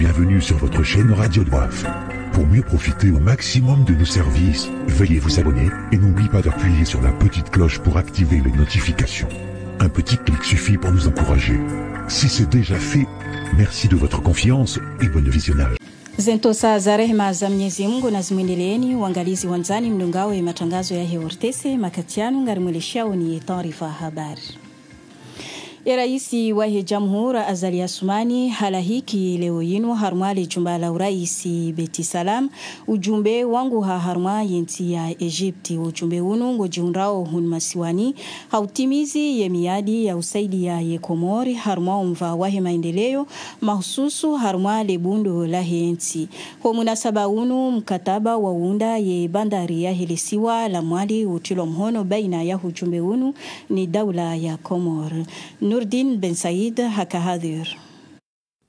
Bienvenue sur votre chaîne Radio Doif. Pour mieux profiter au maximum de nos services, veuillez vous abonner et n'oubliez pas d'appuyer sur la petite cloche pour activer les notifications. Un petit clic suffit pour nous encourager. Si c'est déjà fait, merci de votre confiance et bon visionnage. Zentosa za rehema za Mwenyezi Mungu na zimwendeleeni uangalizi wanzani mdungao ya matangazo ya heortese makatiano ngarimweleshao ni taarifa habari. Raisi wa Jamhuri Azali Asumani halahiki leo yinu harmwali jumba la uraisi Beti Salam ujumbe wangu harma yenti ya Egypti ujumbe unungo jiunrao hunmasiwani hautimizi yemiadi ya usaidi ya Yekomori harma mva wahe maendeleo mahususu harma lebundo la henti kwa munasaba unu mkataba wa unda ye bandari ya hilisiwa la mwali utilo mhono baina ya ujumbe unu ni daula ya Komori. Nurdin Ben Said Hakahadir.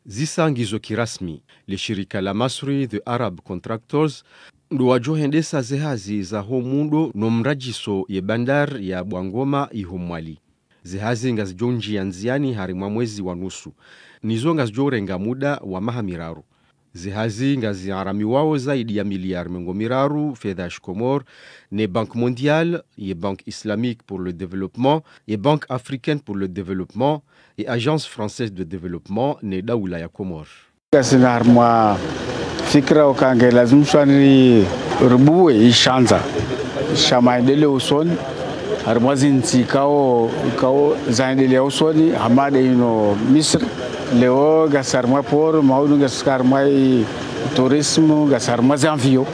Zisa ngizo kirasmi lishirika la Masri The Arab Contractors luwajohendesa zehazi za homundo no mrajiso ye bandar ya Bwangoma ihomwali. Zehazi ngazijonji ya nziani harimwa mwezi wa nusu. Nizo ngazijorenga muda wa maha miraru. Zehazi ngaziarami wao zaidi ya miliari mengo miraru fedha shikomor ne Banque Mondiale, ye Banque Islamique pour le Développement, ye Banque Africaine pour le Développement et Agence Française de Développement ne daula ya Komor. Kasina harma fikra okange lazim shani rubu e ishanza shamaendele usoni harma zinti kao zaendele usoni amade ino Misri. Leo gasarma por maudu gasarma turismo gasarma zanvio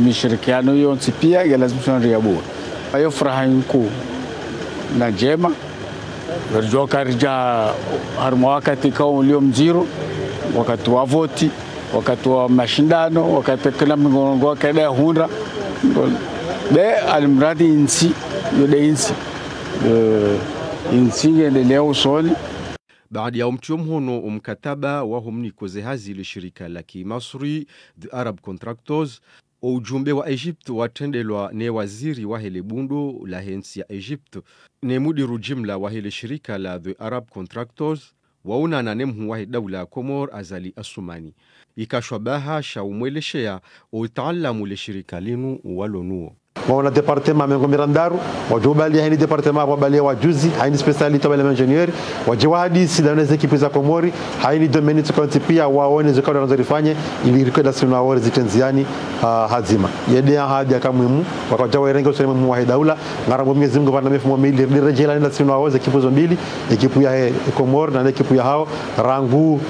mishirikiano yonti pia galazimshan riabu ayo frahanku na jema rjoka rja harma wakati kao leo zero wakati wa voti wakati wa mashindano wakati kila mgongo kada hunda be almradi insi yode insi insi leo soli. بعد يوم تيومهونو مكتبة وهم نيكوزي هازي لشركة لكي مصري The Arab Contractors وجمبي وإيجيبت واتندلوا نيوزيري وهي بوندو لهنس يا إيجيبت نمدير جملة وهي لشركة لا The Arab Contractors وونا ننمه وهي دولة كومور أزالي الصوماني يكاشوباها شاومويل شيا وتعلموا لشركة لينو ولونو وانا ديبارتيما منكم ميراندارو وجوبا لي هاني ديبارتيما وبالي وجوزي هاني سبيساليتو بالا انجينير وجوادي سيدانز equipe za Komori هاني dominate county pia waone zikao wanazofanya ili record asina wao zitenziani hazima yedea haja kamwimu wakajawa rengo sema wa daula ngarango miezi mgo bana mefu mwili direjela na sina wao equipe zo mbili equipe ya Komori na equipe ya hao rangu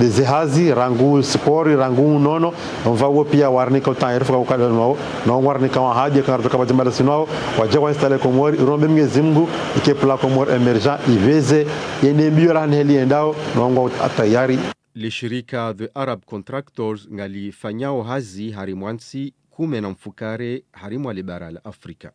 dezehazi rangu spori rangu nono mvawo pia warnika utairufu kwa ukadwa nao na warnika wa haja karatu kama jimba la sinao wajawa installe Komori rombe Mwenyezi Mungu ikepla Komori emergent iveze yende mbiola heli endao na ngo atayari lishirika The Arab Contractors ngali fanyao hazi harimwansi kume na mfukare harimwa libara la Afrika.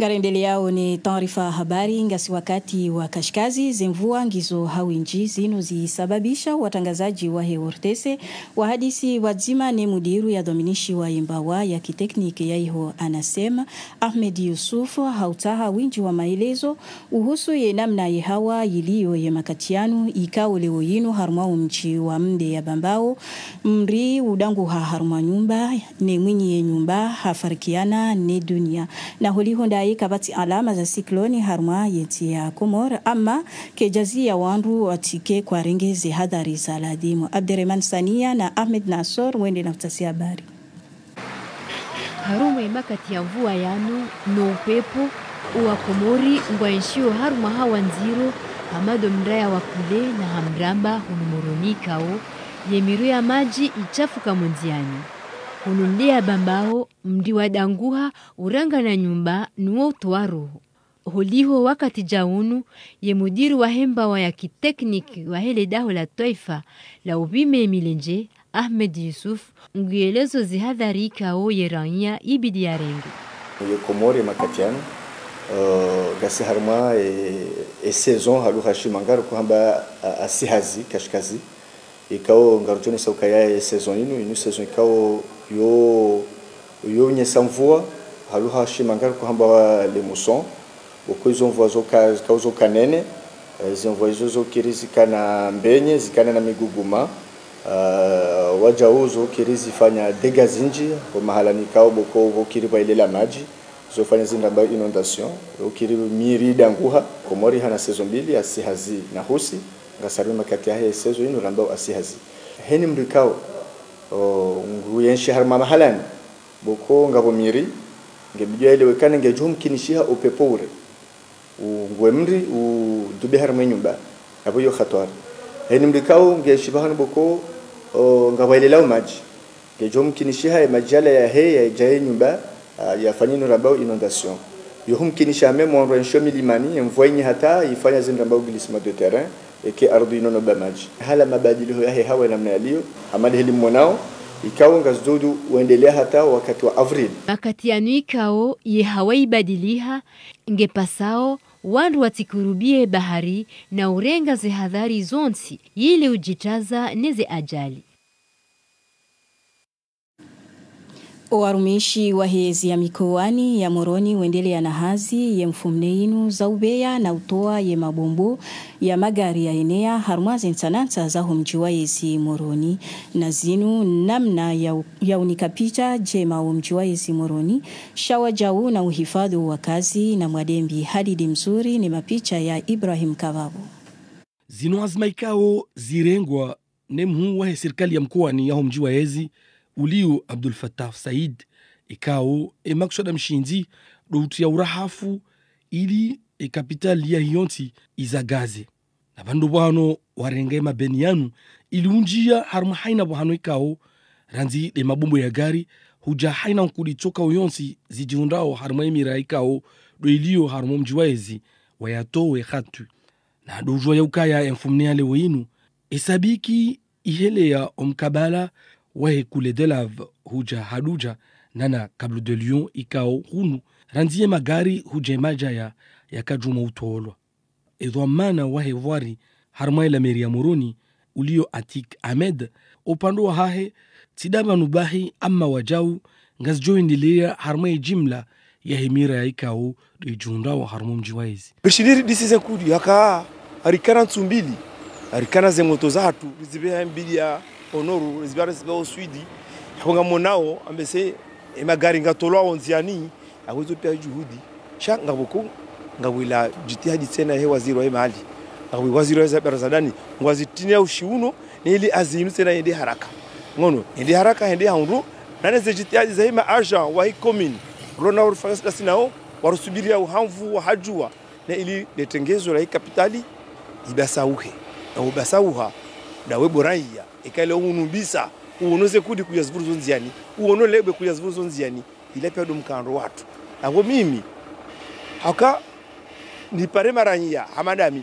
Garendele yao ni taarifa habari ngasi wakati wa kashkazi zimvua ngizo hawinji zinu zisababisha watangazaji wa heortese wahadisi wazima ni mudiru ya dominishi wa imbawa ya kitekniki ya iho anasema Ahmed Yusuf hautaha winji wa maelezo uhusu ye namna ihawa yiliyo ye makatianu ikao leo yinu harmao mchi wa mde ya bambao mri udangu haharma nyumba ne mwinyi ye nyumba hafarikiana ne dunia na holihonda kabati alama za sikloni harma yeti ya Komor ama kejazi ya wandu watike kwa renge zihadhari saladimu. Abderman Sania na Ahmed Nasor wende naftasi habari. Haruma imakati ya mvua yanu no upepo uwa Komori ngwaenshio haruma hawa nziro hamado mraya wakule na hamramba hunumurunikao yemiru ya maji ichafuka mundiani. Unundea bambao mdiwa danguha uranga na nyumba nuo tuwaruhu. Huliho wakati jaunu ye mudiru wa hemba wa ya kitekniki wa hele daho la toifa la ubime milenje Ahmed Yusuf nguelezo zihadhari ikao ye raia ibidi ya rengi. Ye Komori makatiana gasi harma e sezon halu hashi mangaru kuhamba asihazi kashkazi. Ikao ngarutoni saukaya e sezon inu sezon ikao yo nyesamvua haluha shimangara kuhamba le muson uko izo mvua zo kanene zinvoezozokiri zikana mbenye zikana na miguguma wajauzo kiri zifanya dega zinji kwa mahalani kao boko ukiri kwa ilela maji zofanya zindamba inondasyon ukiri mirida nguha komori hana sezo mbili asihazi na husi ngasaruma kati ya hee sezo inu rambao asihazi heni mrikao nguyenshi harma mahalani boko ngabo miri ngebijua ilewekana ngejuhu mkinishiha upepore ungwemri udubi harma nyumba abu yo khatuari heni mrikao ngeshibahanu boko ngawailela umaji ngejuhu mkinishiha imajala ya hee ya jaye nyumba yafanyino rambao inondasyon yuhum kinishiha memu wanruensho milimani mvwaini hata yifanya zinrambao gilisima de terrain eke arduino no bamaji hala mabadiliko ya hewa namna yaliyo amali elimu mwanao ikao ngazudu uendelea hata wakati wa Avril wakati yanu ikao ye hewa ibadiliha ngepasao wandu watikurubie bahari na urenga zihadhari zonsi ili ujitaza neze ajali. Warumishi wa hezi ya mikoani ya Moroni wendele ya nahazi ya mfumneinu za ubeya na utoa ya mabombo ya magari ya enea harmazi ntananta za humjiwa hezi Moroni na zinu namna ya unikapita jema humjiwa hezi Moroni shawajau na uhifadhu wa kazi na mwadembi hadidi mzuri ni mapicha ya Ibrahim Kavavu. Zinu azmaikao zirengwa nemhu wa serikali ya mkoani ya humjiwa hezi uliu Abdul Fattah Said ikao emakushada mshindi rutu ya urahafu ili kapitali ya hiyonti izagaze na bandu wano warenge mabenianu ili unjia harumu haina wano ikao ranzi le mabumbo ya gari huja haina mkulitoka uyonti zijiundao harumu emira ikao do ilio harumu mjiwaezi wayatowe khatu na dojua ya ukaya ya mfumnea leweinu esabiki ihele ya omkabala wae kule delav huja haluja nana kablu de Lyon ikao hunu ranzie magari huja maja ya kajuma utoolwa. Edwa mana wae wari harmae la meri ya Moroni ulio atik Ahmed opandua hahe tidaba nubahi ama wajau ngazjoi nilea harmae jimla ya hemira ya ikao rejunda wa harmo mjiwaezi. Risheri disize kudi yaka harikana tsumbili harikana zemotoza hatu rizibea mbili ya onoru zibara zibao swidi yakonga monao ambese emagari ngatoloa onziani akozo pia juhudi sha ngaboko ngawila jitihadi tena hewa zero ya mahali ngawi waziro za barazadani ngwazitinia ushiuno ni ili azinu tena yende haraka ngono yende haraka yende haunru nane ze jitihadi za hema aja wa hii komini rona urfas dasinao warusubiria uhamvu wa hajua na ili letengezo la hii kapitali ibasauhe na ubasauha na weboraiya ekale unumbisa uonoze kudi kuyazivuru zonziani uonolebe kuyazivuru zonziani ilepe ndo mkando watu nabo mimi haka nipare maranyia hamadami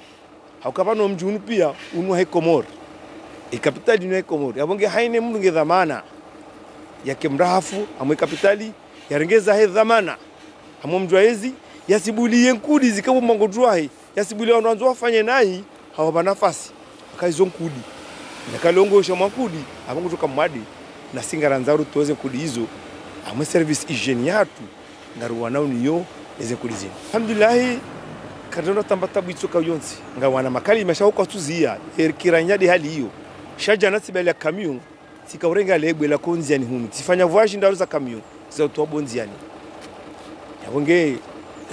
hakapano mjunu pia unwa hekomori ikapitali unwa hekomori abonge haine mndu ngedhamana yake mrahafu amwe kapitali yarengeza he dhamana amwe mjwaezi yasibulie nkudi zikabo mangodwahi yasibulie wananzo wafanye nayi hawaba nafasi akaizo nkudi nakalongo shoma kudi abangu toka mwadi na singaranzaru tuweze kudi hizo amwe service hygiene yatu ngaruwanao niyo eze kudi zina alhamdulillah kadona tambata bwitsoka yonsi ngawana makali mashauka tuzia erikiranyadi hali hiyo shaja nasibele kamion sikaurenga legwe la konziani humu sifanya voyage ndaru za kamion za utwa bonziani yabonge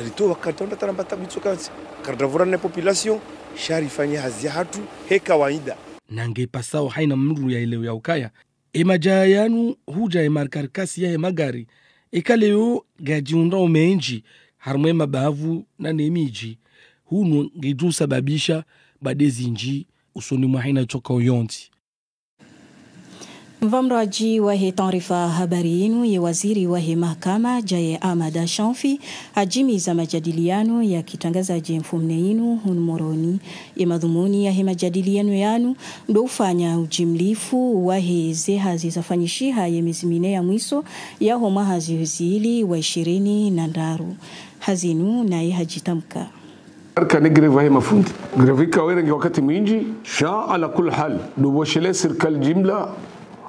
ritowa kadona tambata bwitsoka yonsi kadavura na population sharifanya hazia hatu heka waida nange pasao haina mru ya ileo ya ukaya emajayanu huja emar Carcasse ya emagari ekaleo gajiunda umeenji harmwe mabavu na nemiji hunu ngeju sababisha badezi nji usoni mwa haina choka uyonti. Mvamraji wahe tanrifa habari inu ya waziri wahe mahakama jaye Amada Shafi hajimi za majadiliano ya kitangaza jemfumne inu hunu Moroni ya madhumuni ya he majadiliano yanu ndo ufanya ujimlifu wahe zehazi zafanyishiha ya mizimine ya mwiso ya homa hazi huzili wa 20 na ndaru hazinu na ye hajitamka كان يجري فهي مفروض جري كويرنج وقت مينجي شاء على كل حال دوبوشلي سيركل جملة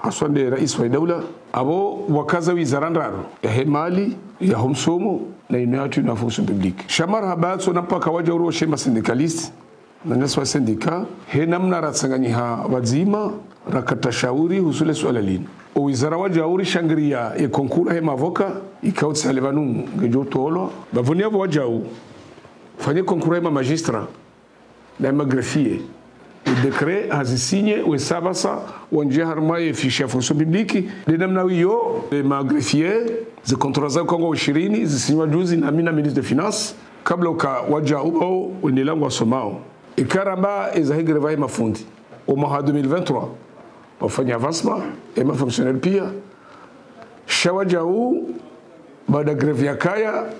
عشان رئيس الدولة أبو وكذا وزاران رارو يا مالي يا هم سومو لا ينعتون فوسون ببليك شمار هبات سنبقى كواجه روشة مسندكاليس بالنسبة للسنديكا هنا منارة سنجنيها وزيمة ركعت شاوري وصل سؤالين ووزارة وجاوري شانغريا يكونكولا هما فوكا يكاوت سالبانو جيو تولو بفنيا وجاو فني كونكولا هما ماجسترا لما غرفيه الدكري هزيسيني وسابسا ونجهر ماي في شافوسو بيبليكي لنمناوي يو لما غرفيه زي كونترازا كونغو وشيريني زي سينوا جوزي نامينا مينيس دي فينانس قبل وجاو او ونيلانغوا سوماو الكرامة إذا هي غريبة ما فوندي وما 2023 وفني أفاسما إما فنكشنال بيا شواجعو بعد غريبة كايا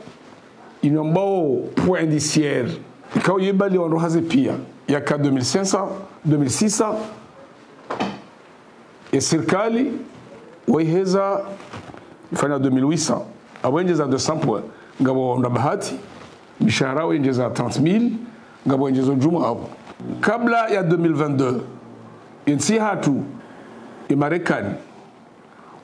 ينباو بوين ديسير كاو يبالي ونروح هذا بيا يا كا 2500 2600 السركالي ويهذا فنا 2800 أبوين جزا 200 بوين غابو نبهاتي مشاراوين جزا 30000 Gabo njezo juma hapo kabla ya 2022 insi hatu imarekani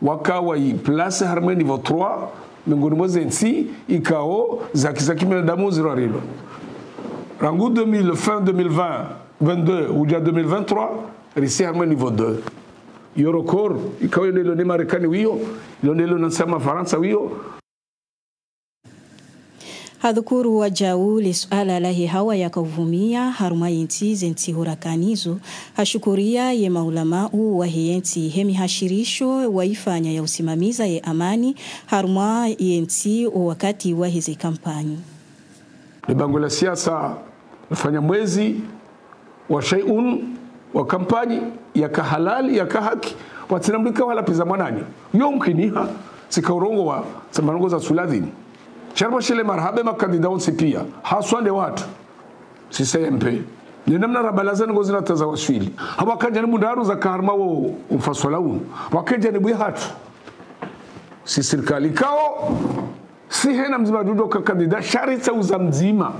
wakawa yi place harme niveau 3 mingoni moze insi ikao zakizaki madamu zero rilo rangu 2000 fin 2020 22 uja 2023 risi harme niveau 2 yorokor ikao nelo ni marekani wiyo nelo nasema faransa wiyo Hadhukuru wajawu lesuala lahi hawa ya kavumia haruma yinti zenti hurakanizo. Hashukuria ye maulama u wahiyenti hemi hashirisho waifanya ya usimamiza ye amani haruma yinti u wakati wahizi kampani. Lebango la siasa lafanya mwezi wa shayun wa kampani ya kahalali ya kahaki watinamlika wala pizamanani. Yomkiniha sikaurongo wa samarongo za suladhini. Sharma shile marhabe makandida unse pia haswande watu CCMP ninamna rabalazani ngozina tazawashwili hawa kanja ni mundaru za kaharma wa mfasola unu wakanja ni bui hatu si sirikali kao si hena mzima dudo kakandida sharita uza mzima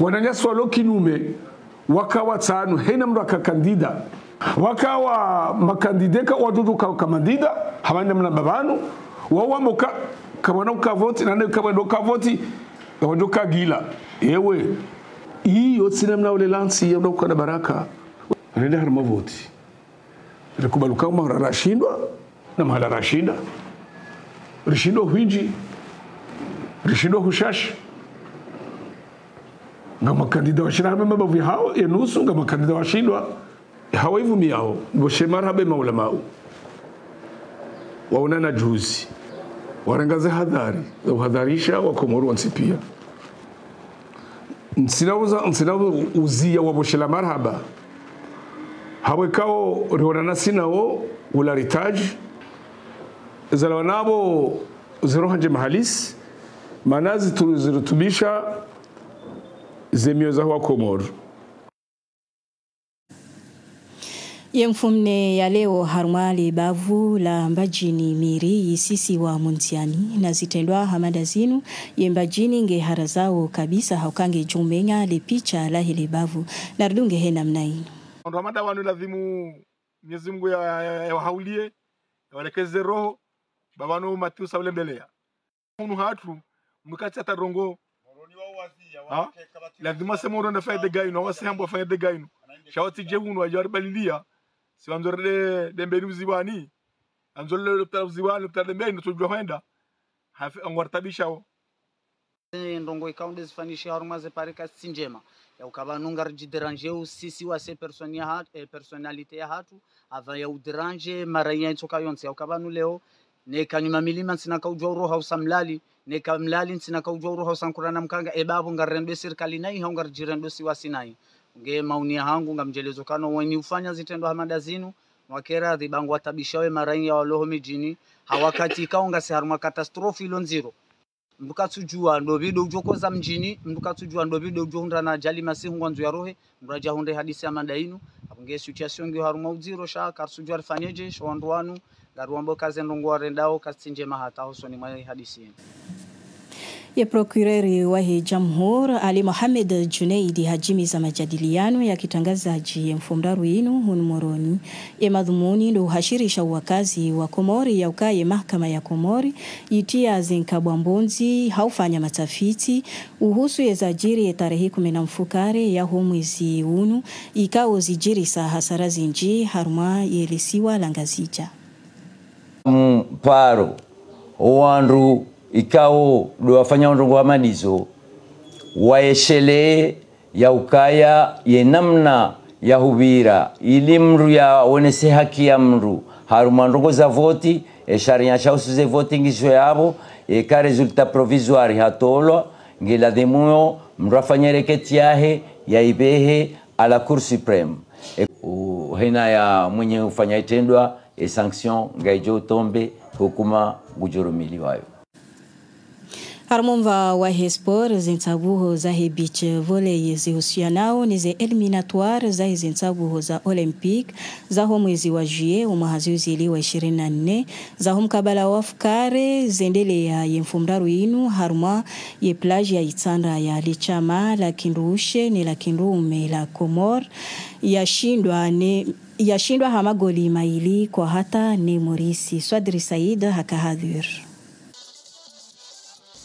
wananyaswa loki nume wakawa taanu hena mra kakandida wakawa makandideka wadudu kakamandida hawa namna babanu wawa moka kama nauka voti na nani kama nauka voti wadoka gila yewe hii yote namna wale lansi ya nauka na baraka nende harma voti rekubaluka umara rashindwa na mahala rashinda rishindwa huinji rishindwa hushash ngama kandida washina harma mabavi hao ya nusu ngama kandida washindwa hawa hivu miyao mboshemar habe maulamau waunana juzi warangaze hadhari uhadharisha wakomoru nsipia nsinauza uzia waboshela marhaba hawekao rihonana sinao ularitaji zalawanabo zirohanje mahalisi manazi tulizirutubisha zemioza wakomoru Yemfumne ya leo harumali bavu la mbajini miri isisi wa muntiani na zitendwa hamada zinu yembajini nge harazao kabisa haukange jumbenga lipicha la hili bavu narudunge hena mnainu. Ramada wanu lazimu Mwenyezi Mungu ya wahaulie ya walekeze roho babanu matiu saule mbelea. Munu hatu mwikati hata rongo lazima sema urona faide gainu wasi hambu faide gainu shawati jehunu wajawari balilia si wanzore dembeni mziwani anzole lopta mziwani lopta dembeni nutujua huenda angwartabisha o ndongo ikawunde zifanishi haruma zepareka sinjema ya ukabanunga rijideranjeu sisi wase personalite ya hatu ava ya udiranje maraya nitoka yonsi ya ukabanu leo neka nyuma milima nsinaka ujua uroha usamlali neka mlali nsinaka ujua uroha usankurana mkanga ebabu ngarrendwe sirikali nai haunga rijirendwe siwasinai nge maunia hangu nga mjelezo kano weni ufanya zitendo hamada zinu mwakera dhibangu watabishawe maraini ya waloho mijini hawakatika unga siharuma katastrofi ilo nziro mdukatujua ndobido ujokoza mjini mdukatujua ndobido ujohundra na ajali masihu nganzu ya rohe mraja hunde hadisi hamada inu hapunge suchasio nge haruma uziro shaa karsujua rifanyeje shawanduanu garuambo kaze ndongu warendao kasinje mahata hoso ni mwale hadisi inu ya prokureri wa jamhuri Ali Mohamed Juneidi hajimiza majadiliano yakitangaza je mfumdaru inu hunu moroni ya madhumuni ndo uhashirisha wakazi wa Komori ya ukaye mahakama ya Komori yitia zinkabwambonzi haufanya matafiti uhusu ya zajiri ya tarehi 10 mfukare ya humwezi unu ikao zijiri sa hasara zinji haruma yelisiwa langazija mparo owandu ikao duwafanya ondongo wa madizo waeshele ya ukaya ye namna ya hubira ili mru ya onese haki ya mru haruma ndongo za voti esharia chausu ze voti ngisho yabo eka resulta provisoire hatolo ngila demuyo mrafanya reketi yahe ya ibehe ala Cour Supreme hena ya mwenye ufanya itendwa sanction ngaijo tombe hukuma gujurumili wayo. Harumva wa hespor zintabuho za beach volley zihusianao ni ze eliminatoire za zintabuho za Olympic za mwezi wa Juillet umuhaziuzili wa 24 za mkabala wa afkare zendele ya yemfumdaru inu haruma ye plage ya itanda ya lichama la kindushe ni la kindume la Komor yashindwa ne yashindwa hamagoli maili kwa hata ni Morisi Swadri Said hakahadhir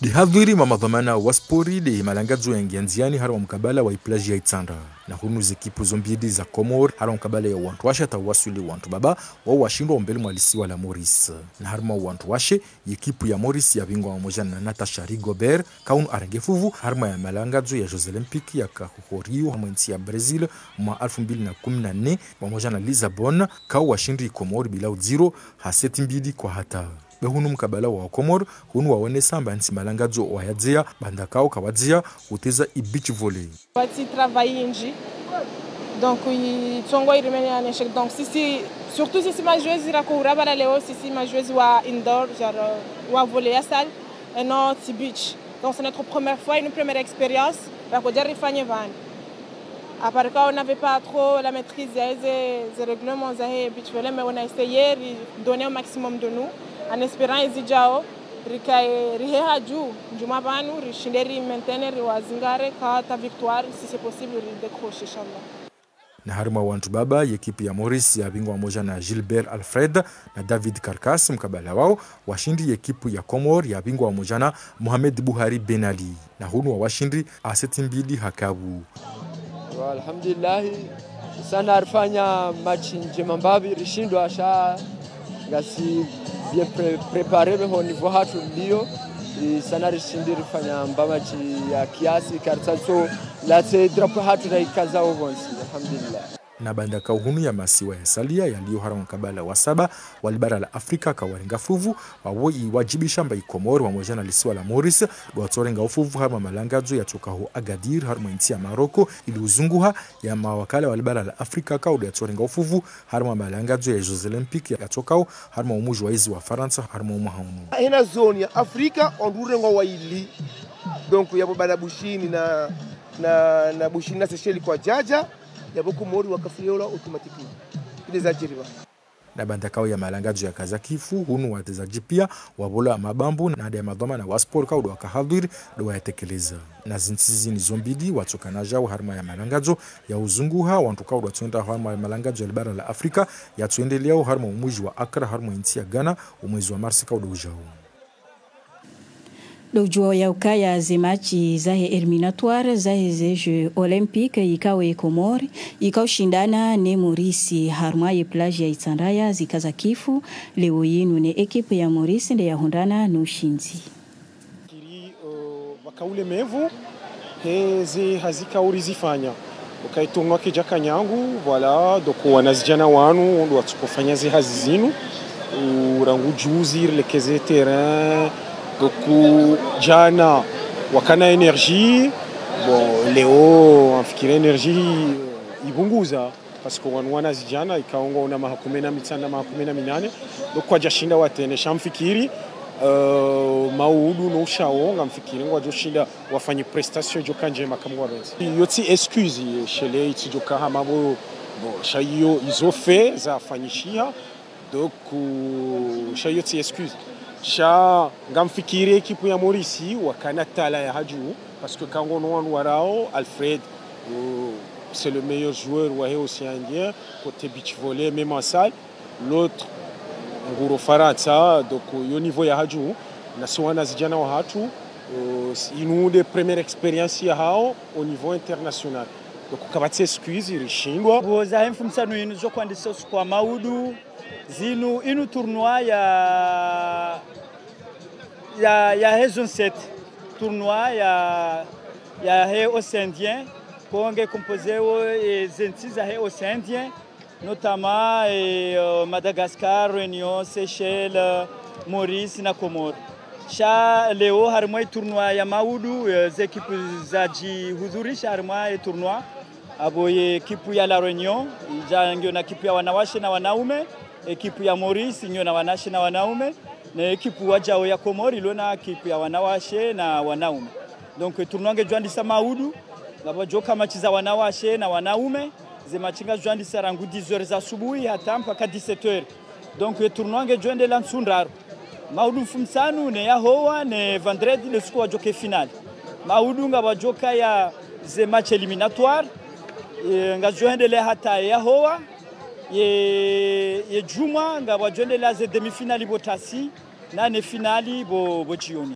dihadhiri mama dhamana waspori de malangazo yangianziani haro mkabala wa iplaji ya Itanda na hunu zikipu zombidi za Komor haro mkabala ya wantuasha tawasuli wantubaba wao washindwa mbele mwalisiwa la Morris na harma wantuashe yikipu ya Morris ya bingwa mmoja na Natasha Rigobert kaun arangefuvu harma ya malangazo ya Jose Lempick ya kahuhorio hamo nchi ya Brazil mwa 2014 mmoja na Lizabona kao washindi Komor bila uziro haseti mbidi kwa hata behunu mkabala wa Komor hunu waone samba nsi malangazo wayadzia bandakao kawadzia uteza ibichi volley bati travailler nji donc tsongo irimene en échec donc si surtout si ma joueuse ira ko urabara leo si ma joueuse wa indoor genre wa volley ya salle et non si beach donc c'est notre première fois une première expérience la ko jarifanye vani à part qu'on n'avait pas trop la maîtrise des règlements des beach volley mais on a essayé de donner au maximum de nous. Anesperance Djiao, Ricaire, Reha Djou, Djumabanu, Risheri maintenir wazingare kwa ta victoire si c'est possible de décrocher inshallah. Na haruma wantu baba yekipi ya Morris ya bingwa moja na Gilbert Alfred na David Carcasse mkabala wao washindi yekipu ya Komor ya bingwa moja na Mohamed Buhari Benali na hunu wa washindi aseti mbili Hakabu. Alhamdulillah sana arfanya match njema mbabi rishindwa asha gasi bien préparé mais au niveau hatu ndio sana rishindiri fanya mbama ya kiasi kartaso la te drop hatu na ikaza ubonsi alhamdulillah na bandaka uhunu ya masiwa ya salia yaliyoharam kabala wa saba walibara la Afrika kawarenga fuvu wawoi wajibisha mba Komor wamoja na lisiwa la Morris watorenga ufuvu hama malangazo ya toka ho Agadir harma inti ya Maroko iliuzunguha ya mawakala walibara la Afrika kaudi yatorenga ufuvu harma malangazo ya Jose Lempick ya toka ho harma umuju waizi wa Faransa harma umahamu hena zoni ya Afrika ondurenga waili donku yapo bada bushini na bushini na sesheli kwa jaja yabuku mori wakafiola automatically ilizajiriwa na bandakao ya malangazo ya kazakifu hunu watezaji pia wabola mabambu na ya madhoma na waspor kaudu wakahadhiri doa yatekeleza na zinsizi ni zombidi watokanaja wa harma ya malangazo ya uzunguha wantu kaudu watonda harma ya malangazo ya bara la Afrika yatuendelea harma umwiji wa Akra harma inti ya Ghana umwezi wa Marsi kaudu ujao Dojuo ya ukaya zimachi zahe eliminatoire zahe zeje Olympique yikawe Komori yikawe shindana ne Morisi harma ye plage ya Itandaya zikazakifu leo yinu ne ekipe ya Morisi nde ya hundana no shinzi kiri bakaule mevu heze hazika urizifanya ukaitungwa kijaka nyangu voilà doko wanazijana wanu ndo watukofanya ze hazizinu urangu juzi lekeze terrain beaucoup jana wakana énergie bon leo afikira énergie ibunguza parce que wanwana zijana ikaongo na mahakumena mitanda mahakumena minane donc kwa jashinda watene shamfikiri maudu no shaonga mfikiri ngwa joshinda wafanye prestation jokanje makamwa rezi yoti excuse shele iti jokaha mabo bon shayo izofe za afanyishia donc shayoti excuse cha ngamfikirie ekipu ya Morisi wakanatala ya Hadjou parce que kango no warao Alfred c'est le meilleur joueur wa océan indien côté beach volley même en salle l'autre nguro Faransa donc au niveau ya Hadjou na swana zijana wa hatu inude première expérience ya hao au niveau international donc kabatse squeeze irishindwa boza emfumsano yenu zo kwandisa kwa maudu zinu inu tournoi ya Hezon 7 tournoi ya he Océandien konge composé zentiza he Océandien notamment Madagascar, Réunion, Seychelles, Maurice na Comores. Cha leo harmoi tournoi ya maudu zekipu zaji huzuri cha harmoi tournoi aboye kipu ya La Réunion jange na kipu ya wanawake na wanaume ekipu ya Maurice nyo na wanashe na wanaume na ekipu wa Djao ya Komori lona ekipu ya wanawashe na wanaume donc tournoi joandisa maudu laba joka match za wanawashe na wanaume zemachinga joandisa rangu 10h za asubuhi hata mpaka 17h donc tournoi joende la Nsundar maudu fumsanu ne yahoa ne vendredi le score joke final maudu ngaba joka ya ze match éliminatoire ngajoende le hata yahoa ye Juma nga wajonde laze demi-finali botasi na ne finali bo jioni.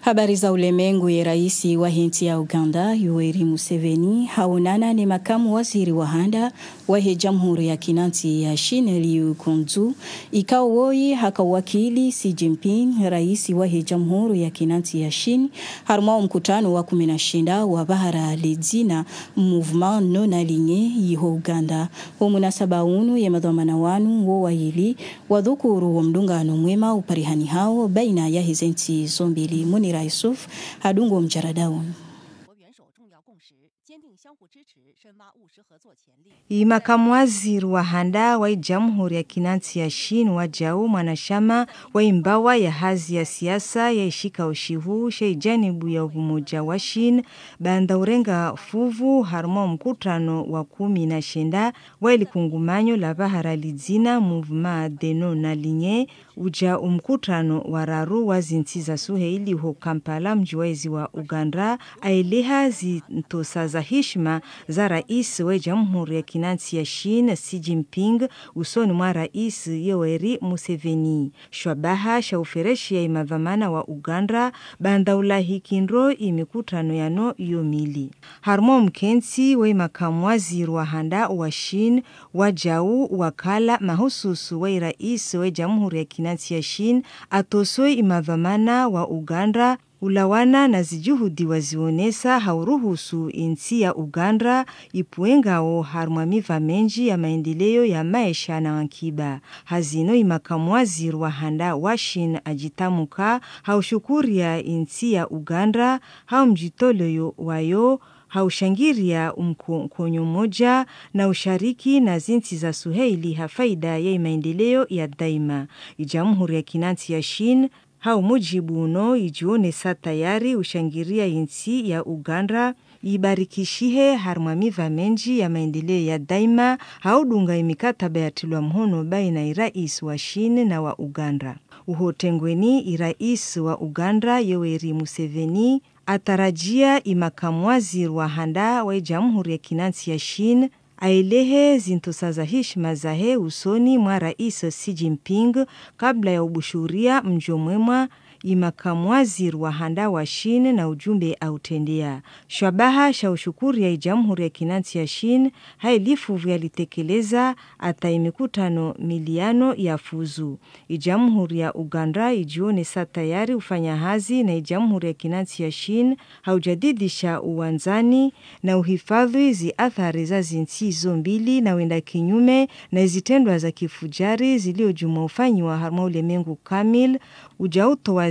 Habari za ulemengu ya raisi wa hinti ya Uganda, Yoweri Museveni, haonana ni makamu waziri wa handa wa jamhuri ya kinanti ya Shinryu Kundu. Ikawoi hakawakili Xi Jinping, raisi wa jamhuri ya kinanti ya Shin, harumao mkutano wa 16 wa bahara lejina movement non-aligné yiho Uganda. Omunasaba unu ya madhamana wanu wo wahili, wadhukuru wa mdunga anumwema uparihani hao baina ya hizenti zombili muni Yusuf hadungo mjaradaun. Makamu waziri wa handa wa jamhuri ya kinansi ya Shin wa Djao Mwanashama wa imbawa ya hazi ya siasa ya ishika ushivu sheijanibu ya umoja wa Shin banda urenga fuvu harmo mkutano wa 16 wa ilikungumanyo la bahara lizina muvma deno na linye uja mkutano wa raru wa zintiza suheili ho Kampala mjuwezi wa Uganda aileha zintosa za hishma za rais wa jamhuri ya kinansi ya Shin Xi Jinping usoni mwa rais Yoweri Museveni. Shwabaha shaufereshi ya imavamana wa Uganda banda ulahikindro imikutano yano yomili. Harmo mkensi wa makamu waziri wa handa wa Shin wa Djao wakala mahususu wa rais wa jamhuri ya kinansi ya Shin atosoi imavamana wa Uganda ulawana na zijuhudi wazionesa hauruhusu insi ya Uganda ipuengao harumamiva menji ya maendeleo ya maisha na wankiba. Hazino imakamu waziri wa handa wa Shin ajitamuka haushukuria insi ya Uganda haumjitoloyo wayo haushangiria mkonyo moja na ushariki na zinti za suheili hafaida ya maendeleo ya daima. Jamhuri ya kinansi ya Shin hao mujibu uno ijuone sa tayari ushangiria insi ya Uganda ibarikishihe harumamiva menji ya maendeleo ya daima haudunga imikataba ya tilwa mhono baina irais wa Shin na wa Uganda. Uhotengweni irais wa Uganda Yoweri Museveni atarajia imakamu waziri wa handa wa jamhuri ya kinansi ya Shin ailehe zintosaza heshima zahe usoni mwa rais Xi Jinping kabla ya ubushuria mjomwema imakamu waziri wa handa wa Shin na ujumbe autendea. Shwabaha shaushukuri ya jamhuri ya kinansi ya Shin hailifu vya litekeleza ata imikutano miliano ya fuzu. Jamhuri ya Uganda ijione sa tayari ufanya hazi na jamhuri ya kinansi ya Shin haujadidisha uwanzani na uhifadhi zi athari za zinsi zombili na wenda kinyume na zitendwa za kifujari ziliojuma ufanywa harma ulemengu kamil ujauto wa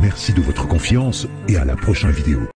Merci de votre confiance et à la prochaine vidéo.